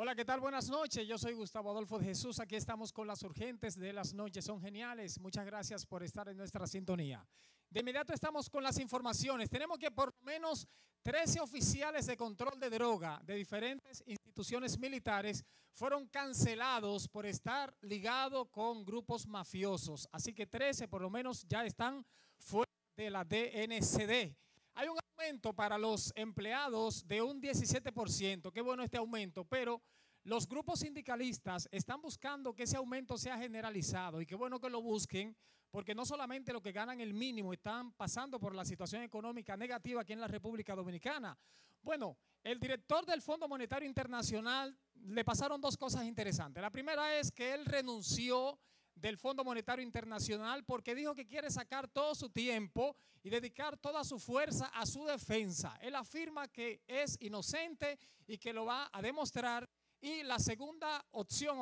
Hola, ¿qué tal? Buenas noches. Yo soy Gustavo Adolfo de Jesús. Aquí estamos con las urgentes de las noches. Son geniales. Muchas gracias por estar en nuestra sintonía. De inmediato estamos con las informaciones. Tenemos que por lo menos 13 oficiales de control de droga de diferentes instituciones militares fueron cancelados por estar ligados con grupos mafiosos. Así que 13 por lo menos ya están fuera de la DNCD. Hay un aumento para los empleados de un 17%. Qué bueno este aumento, pero los grupos sindicalistas están buscando que ese aumento sea generalizado y qué bueno que lo busquen, porque no solamente los que ganan el mínimo están pasando por la situación económica negativa aquí en la República Dominicana. Bueno, el director del Fondo Monetario Internacional le pasaron dos cosas interesantes. La primera es que él renunció del Fondo Monetario Internacional porque dijo que quiere sacar todo su tiempo y dedicar toda su fuerza a su defensa. Él afirma que es inocente y que lo va a demostrar. Y la segunda opción,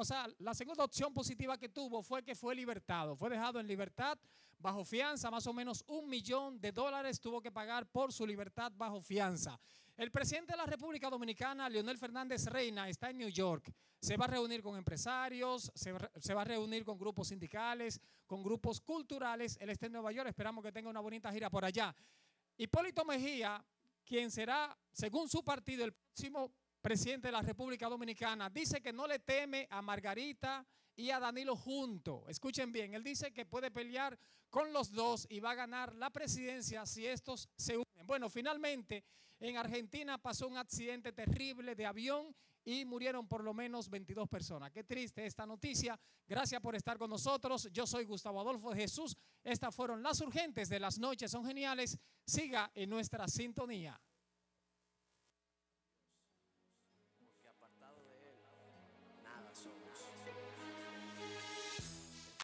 positiva que tuvo fue que fue libertado. Fue dejado en libertad bajo fianza, más o menos $1 millón tuvo que pagar por su libertad bajo fianza. El presidente de la República Dominicana, Leonel Fernández Reina, está en New York. Se va a reunir con empresarios, se va a reunir con grupos sindicales, con grupos culturales. Él está en Nueva York, esperamos que tenga una bonita gira por allá. Hipólito Mejía, quien será, según su partido, el próximo presidente de la República Dominicana, dice que no le teme a Margarita y a Danilo juntos. Escuchen bien, él dice que puede pelear con los dos y va a ganar la presidencia si estos se unen. Bueno, finalmente en Argentina pasó un accidente terrible de avión y murieron por lo menos 22 personas. Qué triste esta noticia. Gracias por estar con nosotros. Yo soy Gustavo Adolfo de Jesús. Estas fueron las urgentes de las noches son geniales. Siga en nuestra sintonía.